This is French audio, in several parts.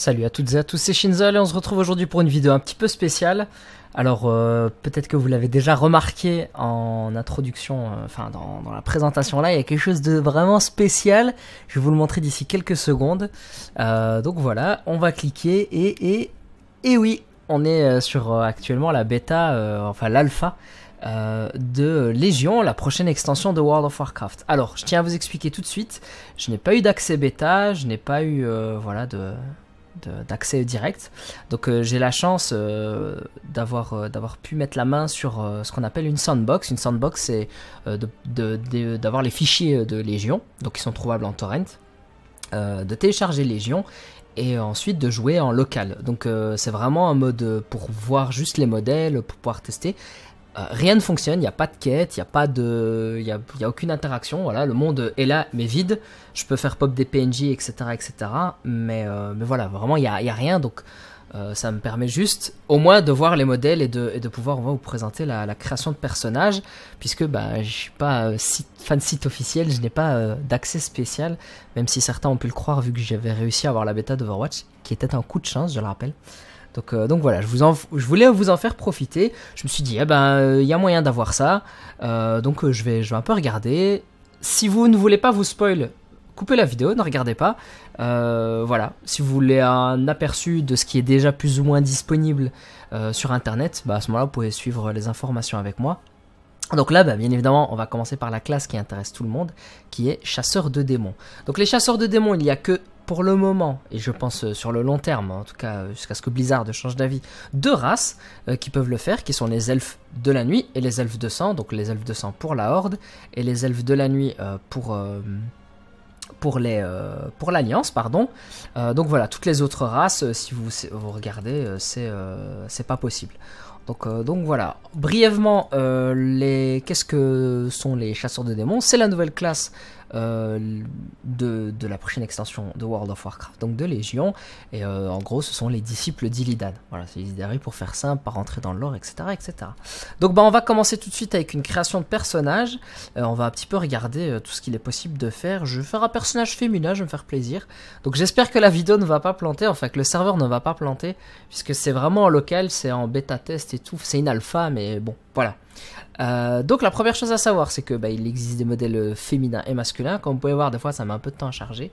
Salut à toutes et à tous, c'est Shinzle et on se retrouve aujourd'hui pour une vidéo un petit peu spéciale. Alors peut-être que vous l'avez déjà remarqué en introduction, enfin dans la présentation là, il y a quelque chose de vraiment spécial. Je vais vous le montrer d'ici quelques secondes. Donc voilà, on va cliquer et oui, on est sur actuellement la bêta, enfin l'alpha de Légion, la prochaine extension de World of Warcraft. Alors je tiens à vous expliquer tout de suite, je n'ai pas eu d'accès bêta, je n'ai pas eu voilà d'accès direct, donc j'ai la chance d'avoir pu mettre la main sur ce qu'on appelle une sandbox. Une sandbox, c'est d'avoir les fichiers de Légion, donc ils sont trouvables en torrent, de télécharger Légion et ensuite de jouer en local. Donc c'est vraiment un mode pour voir juste les modèles, pour pouvoir tester. Rien ne fonctionne, il n'y a pas de quête, il n'y a aucune interaction. Voilà, le monde est là mais vide. Je peux faire pop des PNJ, etc., etc. Mais voilà, vraiment il n'y a rien. Donc ça me permet juste au moins de voir les modèles et de pouvoir on va vous présenter la création de personnages, puisque bah, je ne suis pas fan site officiel, je n'ai pas d'accès spécial, même si certains ont pu le croire vu que j'avais réussi à avoir la bêta d'Overwatch, qui était un coup de chance, je le rappelle. Donc voilà, je voulais vous en faire profiter. Je me suis dit, eh ben, il y a moyen d'avoir ça. Donc je vais un peu regarder. Si vous ne voulez pas vous spoil, coupez la vidéo, ne regardez pas. Voilà, si vous voulez un aperçu de ce qui est déjà plus ou moins disponible sur Internet, bah, à ce moment-là, vous pouvez suivre les informations avec moi. Donc là, bah, bien évidemment, on va commencer par la classe qui intéresse tout le monde, qui est chasseur de démons. Donc les chasseurs de démons, il n'y a que... pour le moment, et je pense sur le long terme, en tout cas jusqu'à ce que Blizzard change d'avis, deux races qui peuvent le faire, qui sont les elfes de la nuit et les elfes de sang. Donc les elfes de sang pour la horde et les elfes de la nuit pour l'alliance, pardon. Donc voilà, toutes les autres races, si vous regardez, c'est pas possible. Donc voilà, brièvement, qu'est-ce que sont les chasseurs de démons? C'est la nouvelle classe de la prochaine extension de World of Warcraft, donc de Légion. Et en gros, ce sont les disciples d'Ilidan. Voilà, c'est les Idari pour faire simple, pas rentrer dans le lore, etc., etc. Donc bah, on va commencer tout de suite avec une création de personnage. On va un petit peu regarder tout ce qu'il est possible de faire. Je vais faire un personnage féminin, je vais me faire plaisir. Donc j'espère que la vidéo ne va pas planter, enfin que le serveur ne va pas planter, puisque c'est vraiment en local, c'est en bêta test et tout, c'est une alpha, mais bon, voilà. Donc la première chose à savoir, c'est que bah, il existe des modèles féminins et masculins. Comme vous pouvez voir, des fois ça met un peu de temps à charger.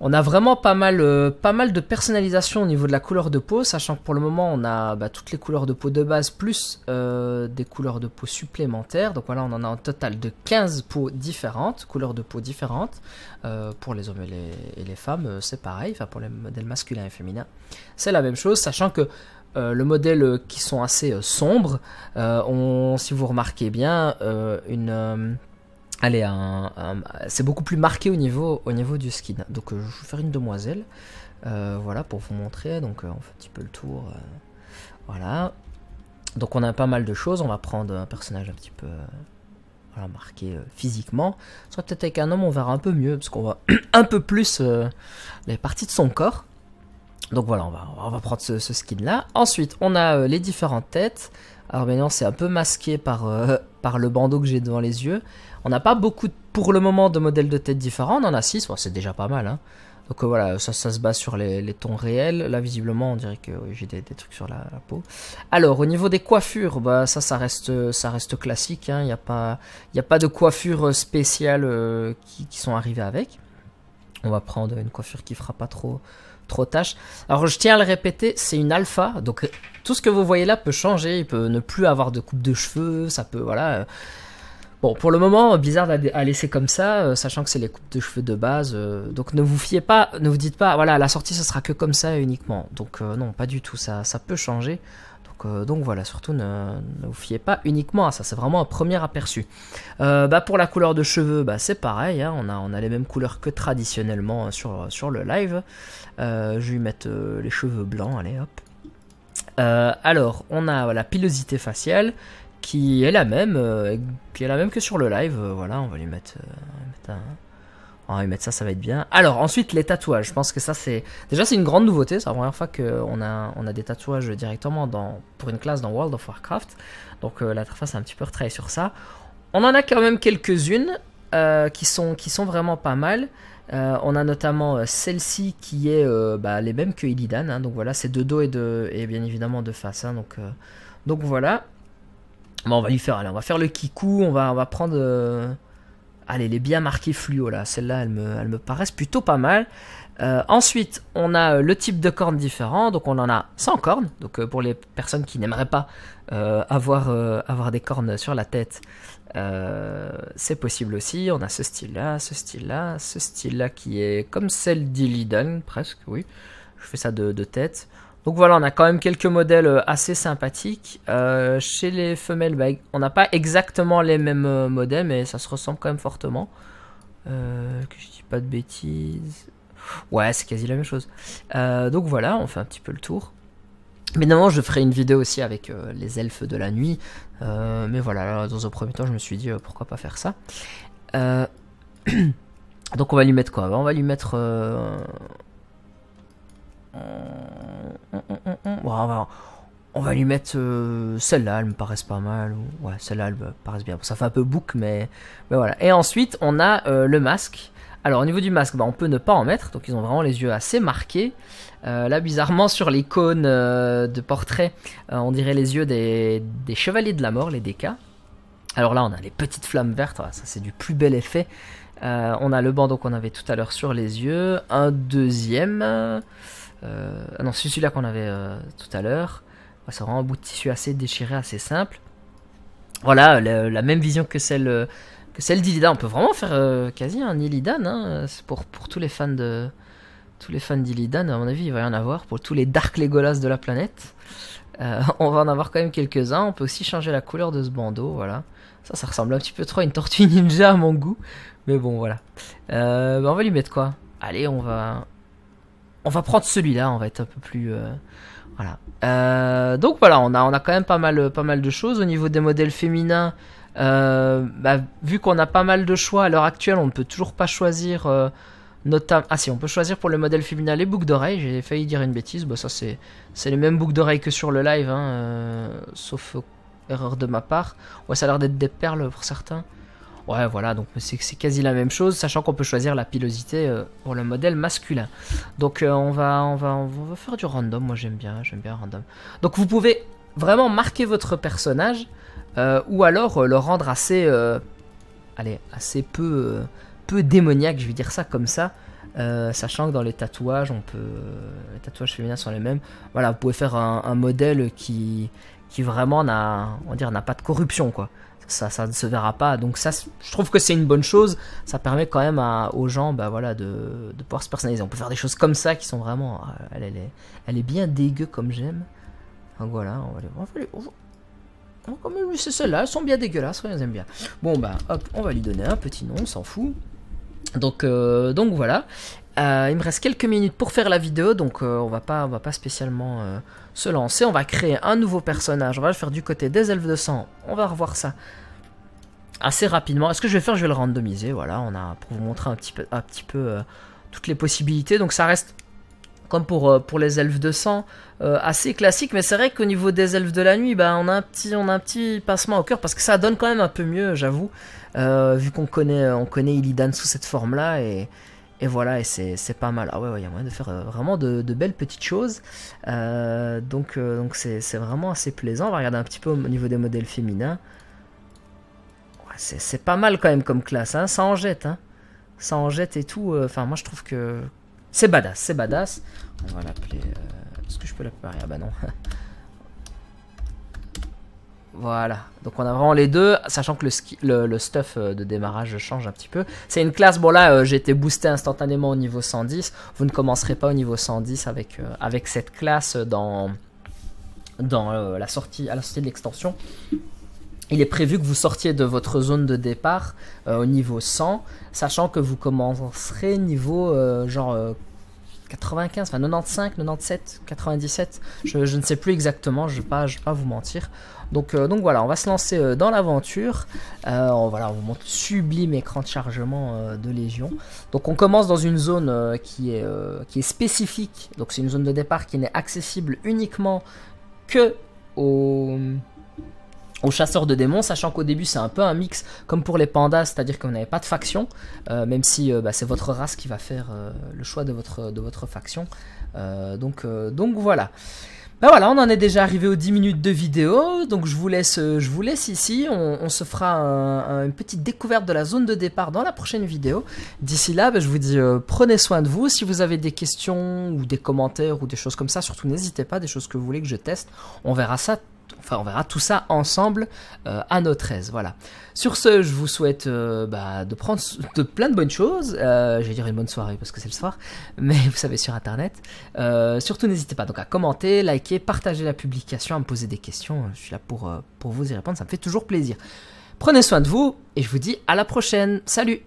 On a vraiment pas mal de personnalisation au niveau de la couleur de peau, sachant que pour le moment on a bah, toutes les couleurs de peau de base plus des couleurs de peau supplémentaires. Donc voilà, on en a un total de 15 peaux différentes, couleurs de peau différentes. Pour les hommes et les femmes, c'est pareil, enfin pour les modèles masculins et féminins, c'est la même chose, sachant que le modèle qui sont assez sombres, si vous remarquez bien, c'est beaucoup plus marqué au niveau du skin. Donc je vais faire une demoiselle, voilà, pour vous montrer. Donc on fait un petit peu le tour, voilà. Donc on a pas mal de choses. On va prendre un personnage un petit peu voilà, marqué physiquement. Soit peut-être avec un homme on verra un peu mieux, parce qu'on voit un peu plus les parties de son corps. Donc voilà, on va prendre ce skin là. Ensuite, on a les différentes têtes. Alors maintenant, c'est un peu masqué par le bandeau que j'ai devant les yeux. On n'a pas beaucoup, pour le moment, de modèles de têtes différents. On en a 6, ouais, c'est déjà pas mal, hein. Donc voilà, ça se base sur les tons réels. Là, visiblement, on dirait que oui, j'ai des trucs sur la peau. Alors, au niveau des coiffures, bah, ça reste classique, hein. Il n'y a pas de coiffure spéciale qui sont arrivées avec. On va prendre une coiffure qui fera pas trop tâche. Alors je tiens à le répéter, c'est une alpha, donc tout ce que vous voyez là peut changer, il peut ne plus avoir de coupe de cheveux, ça peut, voilà. Bon, pour le moment, Blizzard a laissé comme ça, sachant que c'est les coupes de cheveux de base, donc ne vous fiez pas, ne vous dites pas, voilà, à la sortie, ça sera que comme ça uniquement, donc non, pas du tout, ça peut changer, donc voilà, surtout ne vous fiez pas uniquement à ça, c'est vraiment un premier aperçu. Bah, pour la couleur de cheveux, bah, c'est pareil, hein, on a les mêmes couleurs que traditionnellement sur le live. Je vais lui mettre les cheveux blancs, allez hop. Alors, on a la pilosité faciale qui est la même que sur le live, voilà, on va lui mettre, ça va être bien. Alors ensuite les tatouages, je pense que ça c'est... Déjà c'est une grande nouveauté, c'est la première fois qu'on a des tatouages directement pour une classe dans World of Warcraft. Donc l'interface a un petit peu retravaillé sur ça. On en a quand même quelques-unes qui sont vraiment pas mal. On a notamment celle-ci qui est les mêmes que Ilidan, hein, donc voilà, c'est de dos et bien évidemment de face, hein, donc voilà. Bon, on va lui faire, allez, on va faire le kikou, on va prendre, allez, les bien marqués fluo là, celles-là elles me paraissent plutôt pas mal. Ensuite on a le type de cornes différents, donc on en a sans cornes, donc pour les personnes qui n'aimeraient pas avoir des cornes sur la tête, c'est possible aussi. On a ce style là, ce style là, ce style là qui est comme celle d'Ilidan presque, oui, je fais ça de tête. Donc voilà, on a quand même quelques modèles assez sympathiques. Chez les femelles, bah, on n'a pas exactement les mêmes modèles, mais ça se ressemble quand même fortement. Que je dis pas de bêtises. Ouais, c'est quasi la même chose. Donc voilà, on fait un petit peu le tour. Mais normalement, je ferai une vidéo aussi avec les elfes de la nuit. Mais voilà, dans un premier temps, je me suis dit pourquoi pas faire ça. Donc on va lui mettre quoi? On va lui mettre... On va lui mettre celle-là, elle me paraissent pas mal. Ouais, celle-là, elle me paraissent bien. Bon, ça fait un peu bouc, mais voilà. Et ensuite, on a le masque. Alors, au niveau du masque, bah, on peut ne pas en mettre. Donc, ils ont vraiment les yeux assez marqués. Là, bizarrement, sur les cônes de portrait, on dirait les yeux des chevaliers de la mort, les DK. Alors là, on a les petites flammes vertes. Ça, c'est du plus bel effet. On a le bandeau qu'on avait tout à l'heure sur les yeux. Un deuxième... ah non, c'est celui-là qu'on avait tout à l'heure. Ouais, c'est vraiment un bout de tissu assez déchiré, assez simple. Voilà, la même vision que celle d'Ilidan. On peut vraiment faire quasi un Ilidan, hein. Pour tous les fans d'Ilidan, à mon avis, il va y en avoir. Pour tous les Dark Legolas de la planète, on va en avoir quand même quelques-uns. On peut aussi changer la couleur de ce bandeau, voilà. Ça ressemble un petit peu trop à une tortue ninja à mon goût. Mais bon, voilà. On va lui mettre quoi? Allez, on va prendre celui-là, on va être un peu plus... voilà. Donc voilà, on a quand même pas mal de choses. Au niveau des modèles féminins, vu qu'on a pas mal de choix à l'heure actuelle, on ne peut toujours pas choisir... Ah si, on peut choisir pour le modèle féminin les boucles d'oreilles. J'ai failli dire une bêtise. Bah, ça, c'est les mêmes boucles d'oreilles que sur le live, hein, sauf erreur de ma part. Ouais, ça a l'air d'être des perles pour certains. Ouais, voilà, donc c'est quasi la même chose, sachant qu'on peut choisir la pilosité pour le modèle masculin. Donc on va faire du random, moi j'aime bien random. Donc vous pouvez vraiment marquer votre personnage, ou alors le rendre assez, allez, assez peu démoniaque, je vais dire ça comme ça. Sachant que dans les tatouages, les tatouages féminins sont les mêmes. Voilà, vous pouvez faire un modèle qui vraiment n'a pas de corruption, quoi. Ça ne se verra pas, donc ça, je trouve que c'est une bonne chose. Ça permet quand même aux gens, bah voilà, de pouvoir se personnaliser. On peut faire des choses comme ça qui sont vraiment... Elle est bien dégueu comme j'aime. Donc voilà, on va quand même lui laisser celles-là, elles sont bien dégueulasses, on les aime bien. Bon bah hop, on va lui donner un petit nom, on s'en fout. Donc voilà. Il me reste quelques minutes pour faire la vidéo, donc on va pas spécialement se lancer. On va créer un nouveau personnage, on va le faire du côté des elfes de sang, on va revoir ça assez rapidement. Ce que je vais faire, je vais le randomiser, voilà, pour vous montrer un petit peu toutes les possibilités. Donc ça reste, comme pour les elfes de sang, assez classique, mais c'est vrai qu'au niveau des elfes de la nuit, bah, on a un petit pincement au cœur, parce que ça donne quand même un peu mieux, j'avoue, vu qu'on connaît Ilidan sous cette forme-là, et voilà, et c'est pas mal. Ah ouais, y a moyen de faire vraiment de belles petites choses. Donc c'est vraiment assez plaisant. On va regarder un petit peu au niveau des modèles féminins. Ouais, c'est pas mal quand même comme classe, hein. Ça en jette, hein. Ça en jette et tout. Enfin, moi je trouve que c'est badass, c'est badass. On va l'appeler... Est-ce que je peux l'appeler? Ah bah non. Voilà, donc on a vraiment les deux, sachant que le stuff de démarrage change un petit peu. C'est une classe, bon là j'ai été boosté instantanément au niveau 110, vous ne commencerez pas au niveau 110 avec cette classe dans à la sortie de l'extension. Il est prévu que vous sortiez de votre zone de départ au niveau 100, sachant que vous commencerez niveau 95, enfin 95, 97, 97, je ne sais plus exactement, je vais pas vous mentir. Donc voilà, on va se lancer dans l'aventure. Voilà, on vous montre sublime écran de chargement de Légion. Donc on commence dans une zone qui est spécifique. Donc c'est une zone de départ qui n'est accessible uniquement que aux aux chasseurs de démons, sachant qu'au début c'est un peu un mix comme pour les pandas, c'est-à-dire que vous n'avez pas de faction, même si c'est votre race qui va faire le choix de votre faction. Donc voilà. Ben voilà, on en est déjà arrivé aux 10 minutes de vidéo, donc je vous laisse ici, on se fera une petite découverte de la zone de départ dans la prochaine vidéo. D'ici là, ben je vous dis prenez soin de vous, si vous avez des questions ou des commentaires ou des choses comme ça, surtout n'hésitez pas, des choses que vous voulez que je teste, on verra ça. Enfin, on verra tout ça ensemble à notre aise, voilà. Sur ce, je vous souhaite de prendre plein de bonnes choses. J'allais dire une bonne soirée parce que c'est le soir, mais vous savez, sur Internet. Surtout, n'hésitez pas donc à commenter, liker, partager la publication, à me poser des questions. Je suis là pour vous y répondre, ça me fait toujours plaisir. Prenez soin de vous et je vous dis à la prochaine. Salut!